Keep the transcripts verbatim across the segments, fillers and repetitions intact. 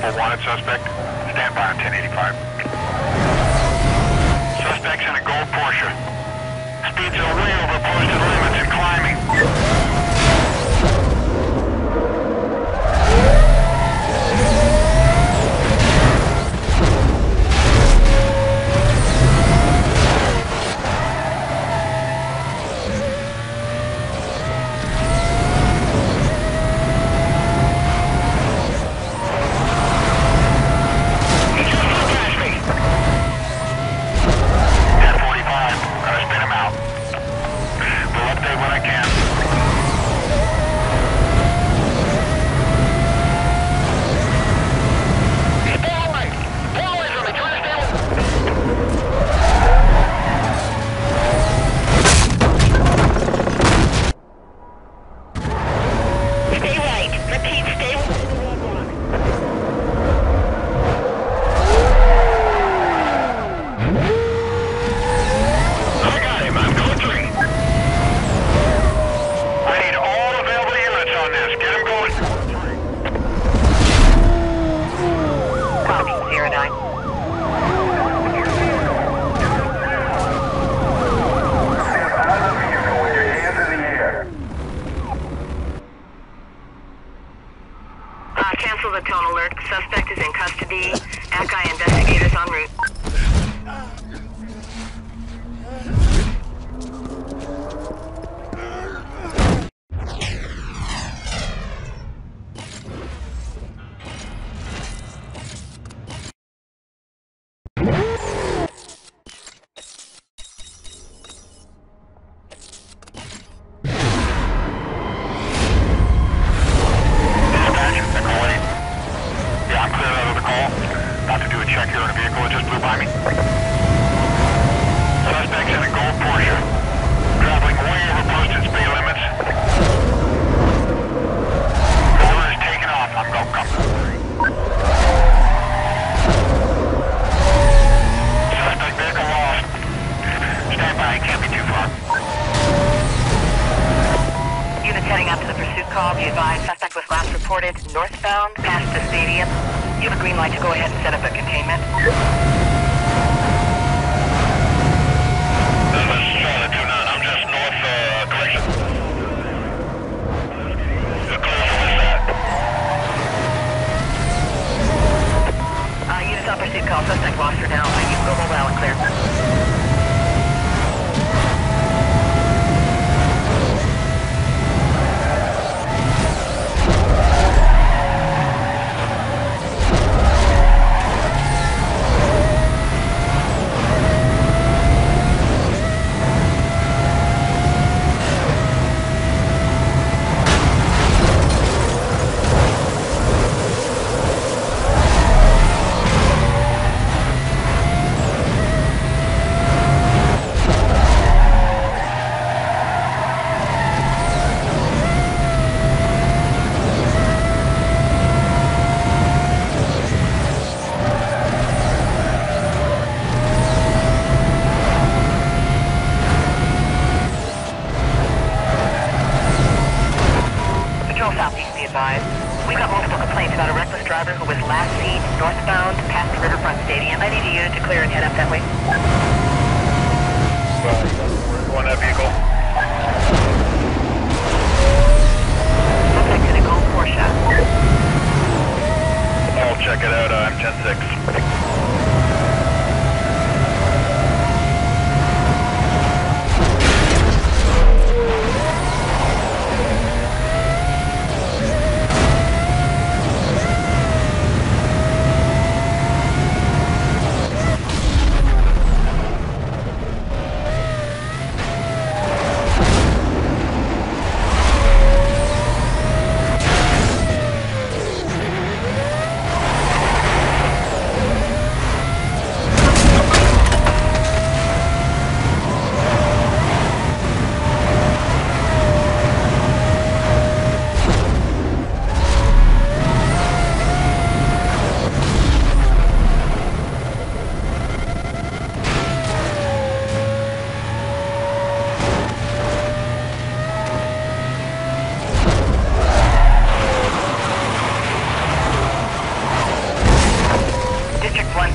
possible wanted suspect. Stand by on ten eighty-five. Suspect's in a gold Porsche. Speeds are way over posted limits and climbing.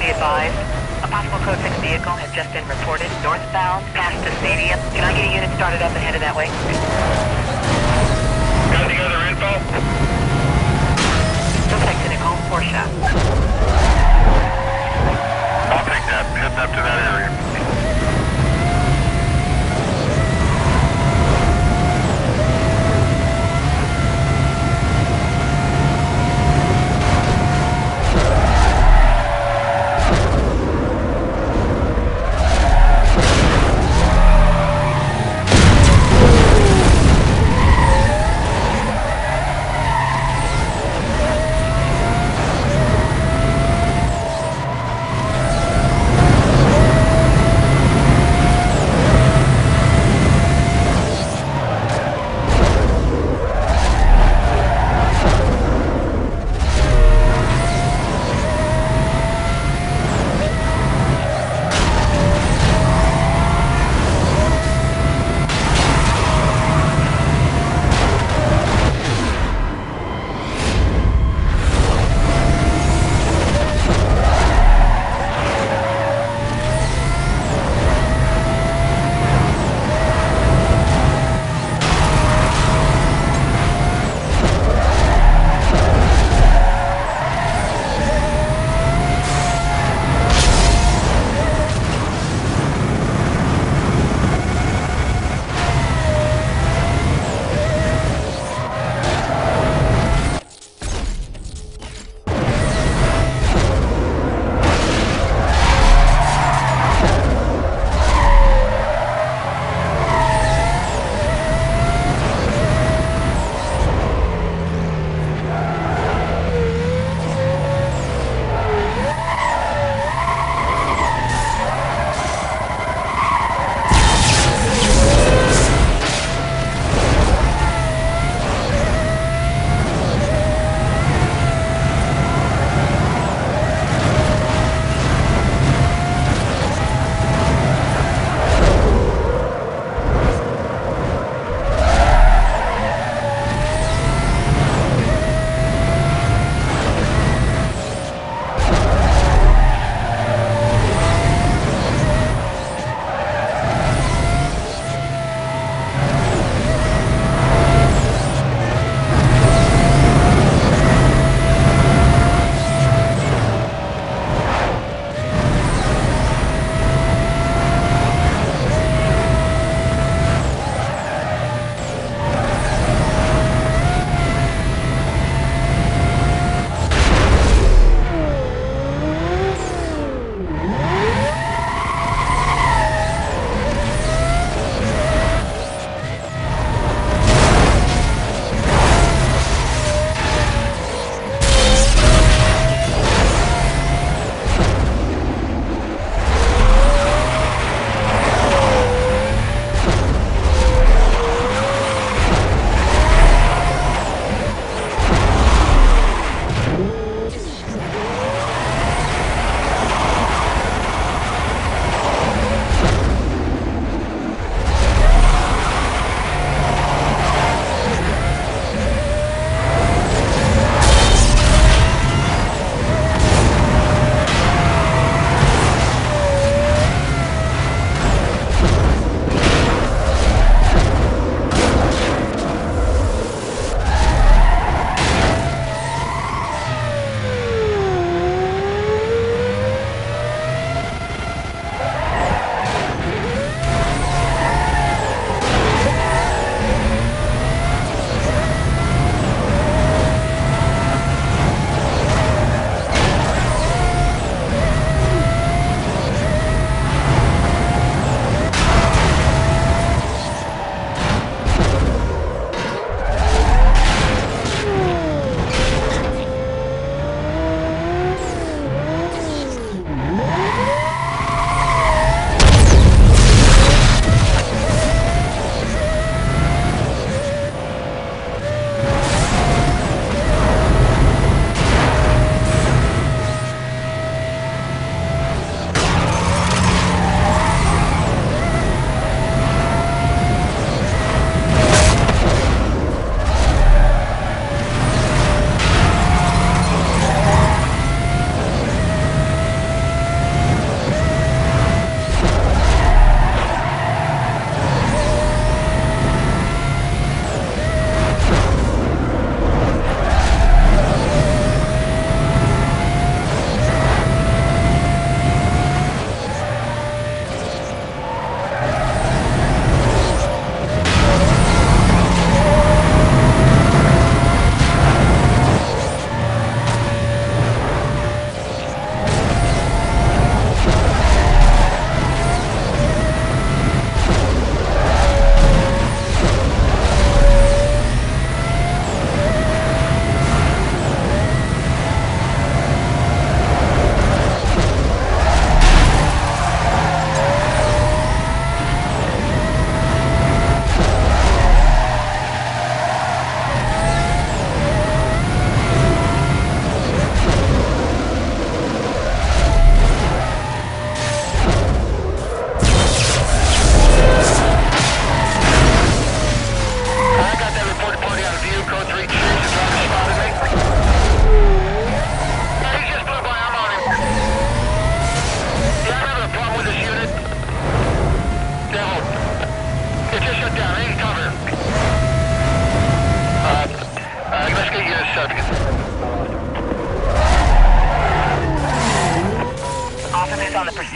be advised, a possible code six vehicle has just been reported northbound past the stadium. Can I get a unit started up and headed that way? Got any other info? Looks like to Nicole Porsche. I'll take that. Heading up to that area.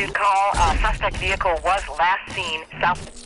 two call. Uh, suspect vehicle was last seen south...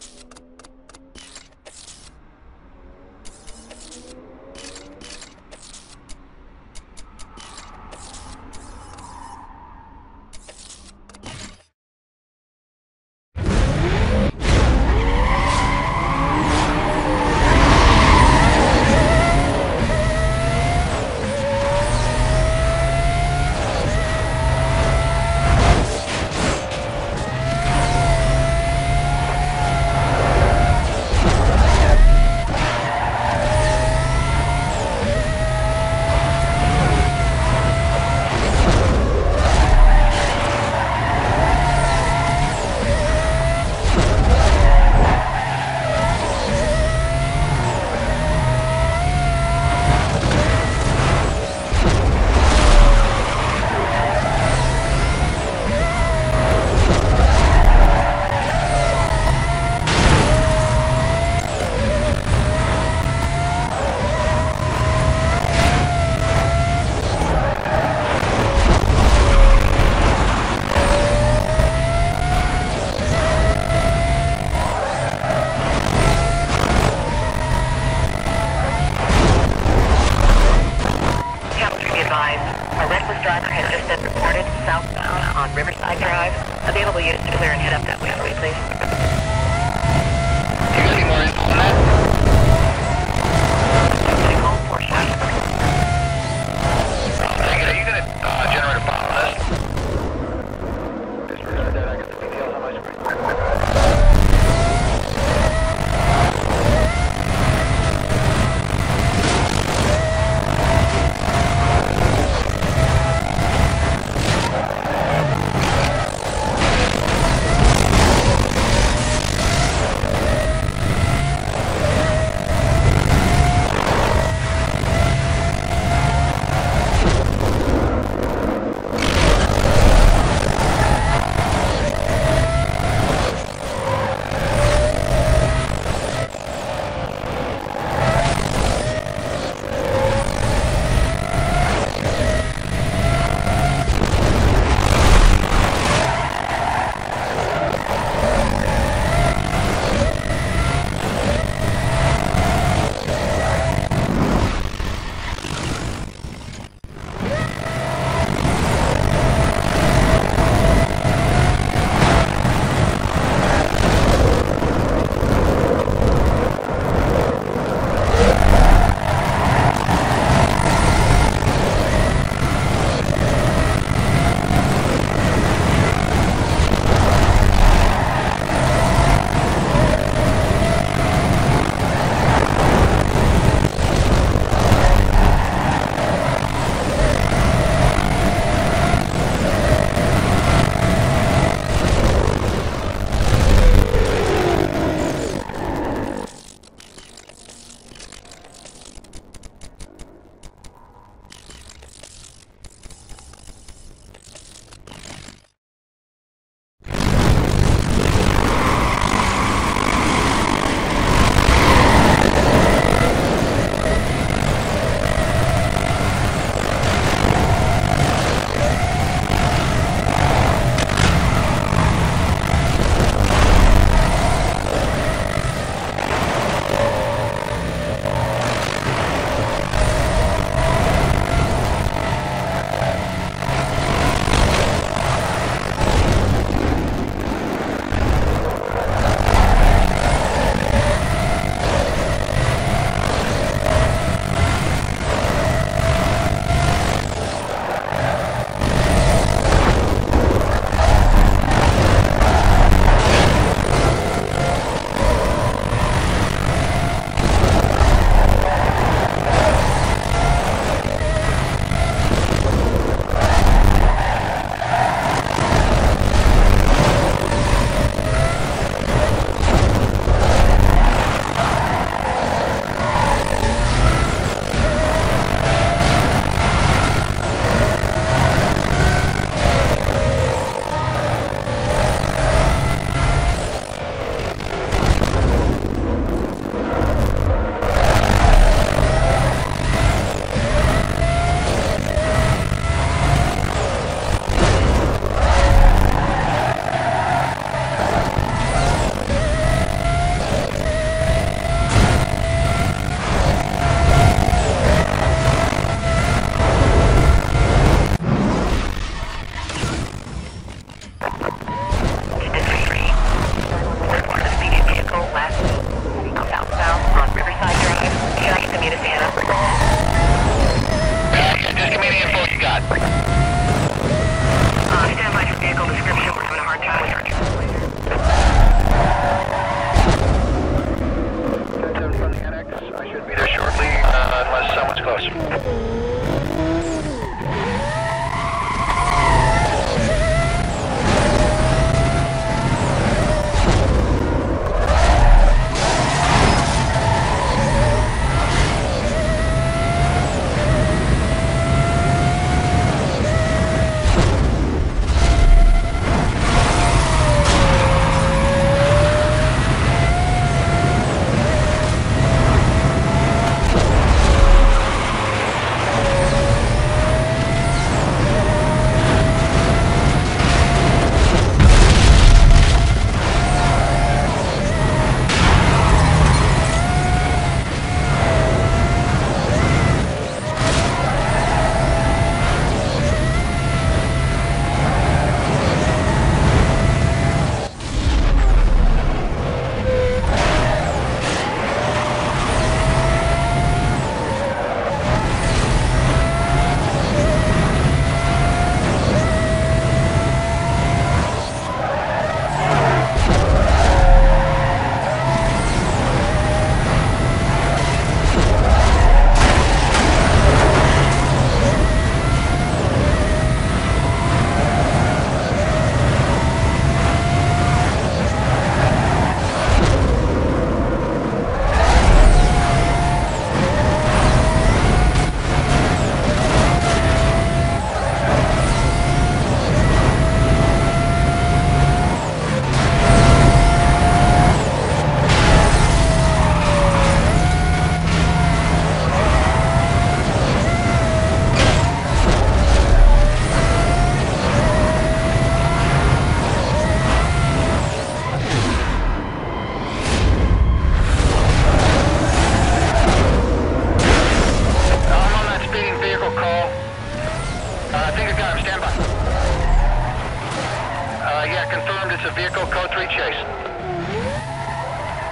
confirmed it's a vehicle code three chase.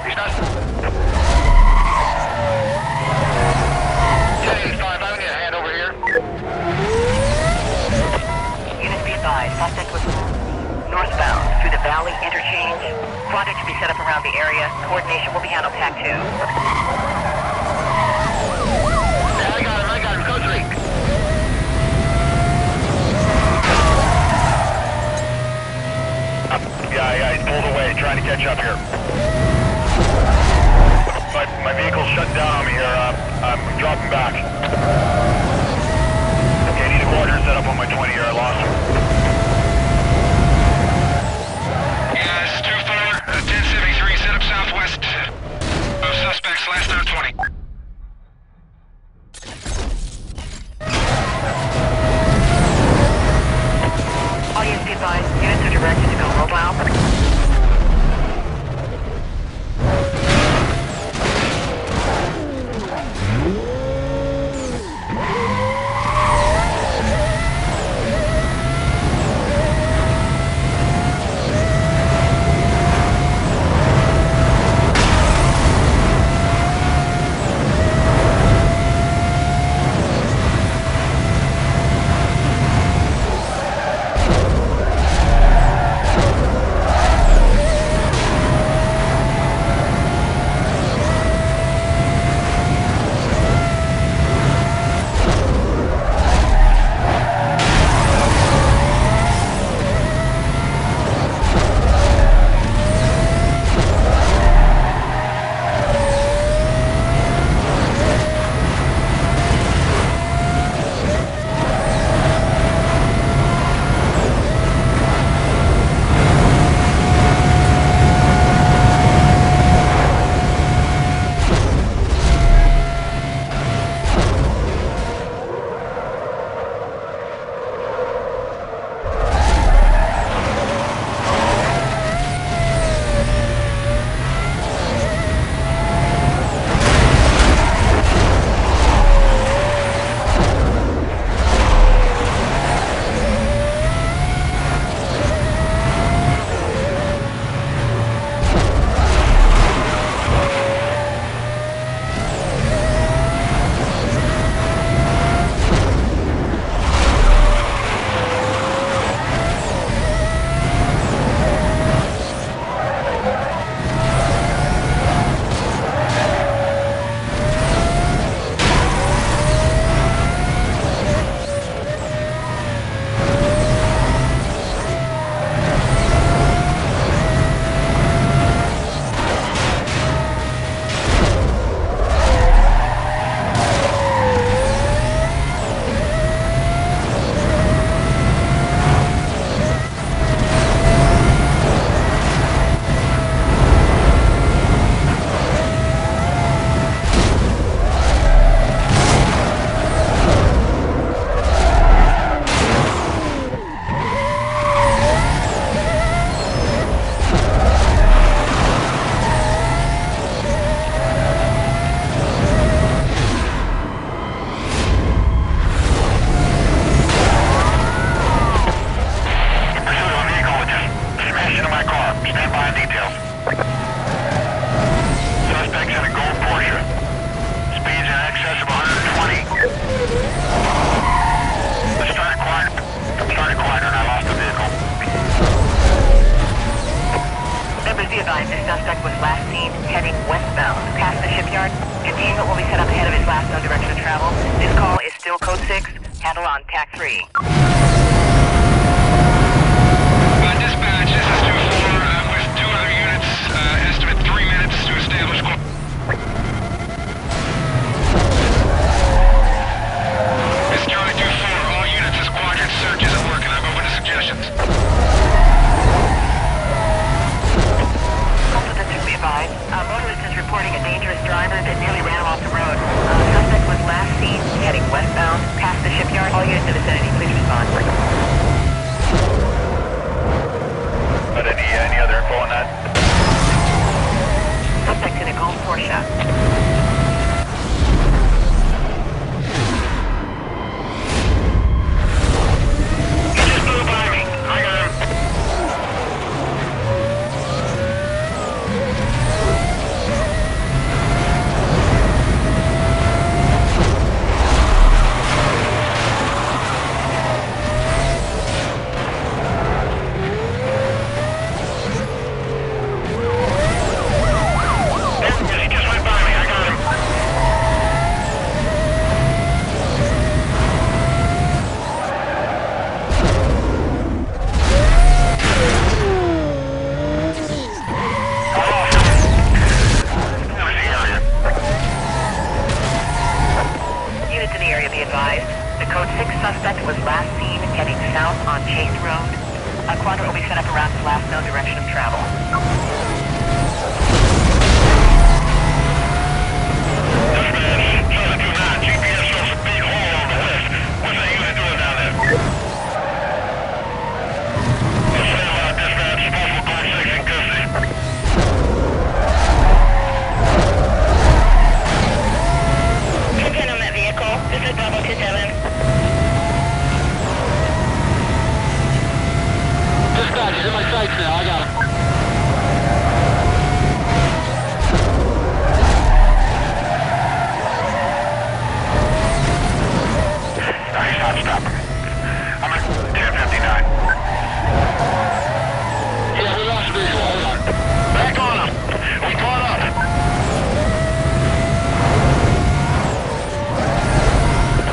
He's not... ten eighty-five, I need a hand over here. Units be advised, suspect was northbound through the Valley Interchange. Quadrants should be set up around the area. Coordination will be handled Pac two. Yeah, yeah, he's pulled away, trying to catch up here. My, my vehicle's shut down on me here, uh, I'm dropping back. Okay, I need a quarter set up on my twenty here, I lost him. Yeah, this is two four, uh, ten seventy-three, set up southwest of suspects, last known twenty. All units in the vicinity, please respond. south on Chase Road. A quadra will be set up around his last known direction of travel. Dispatch, Charlie two nine, G P S shows a big hole on the west. What's that unit doing down there? Stand by, dispatch, possible code six in custody. ten ten on that vehicle, this is double two seven. Dispatch, he's in my sights now, I got him. No, he's not stopping. I'm at ten fifty-nine. Yeah, we lost visual, hold on. Back on him! We caught up!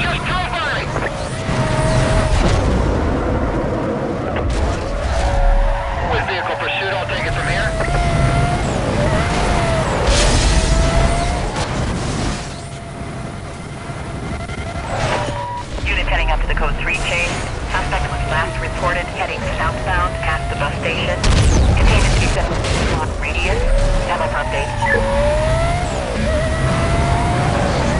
Just drove by me! Vehicle pursuit, I'll take it from here. Unit heading up to the code three chase. Suspect was last reported heading southbound past the bus station. Containment is at block radius. Demo update.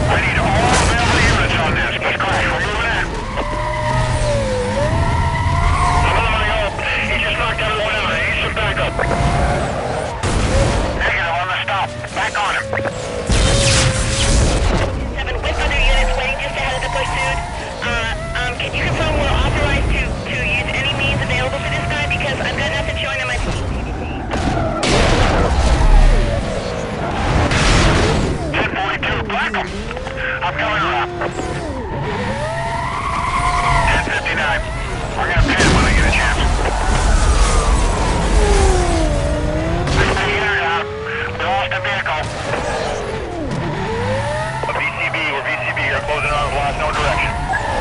I need all available units on this. Let's crash. We're moving in. I'm on my own. He just knocked everyone out. Back up. Negative on the stop. Back on him. Seven with other units waiting just ahead of the pursuit. Uh, um, can you confirm we're authorized to, to use any means available for this guy? Because I've got nothing showing on my T V. ten forty-two, black him. I'm coming around. ten fifty-nine. We're going to pin when I get a chance. Lost a vehicle. We're V C B, we're V C B, you're closing on, we've lost no direction.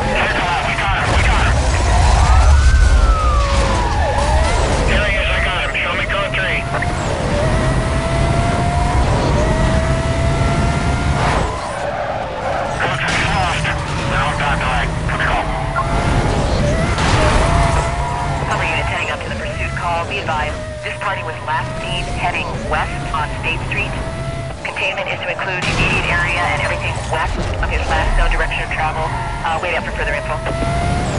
Heads alive, we got him, we got him. Here he is, I got him, show me code three. Code three's lost. Long time delay, let's go. Cover unit heading up to the pursuit call, be advised. This party was last seen heading west on State Street. Containment is to include immediate area and everything west of his last known direction of travel. Uh, wait up for further info.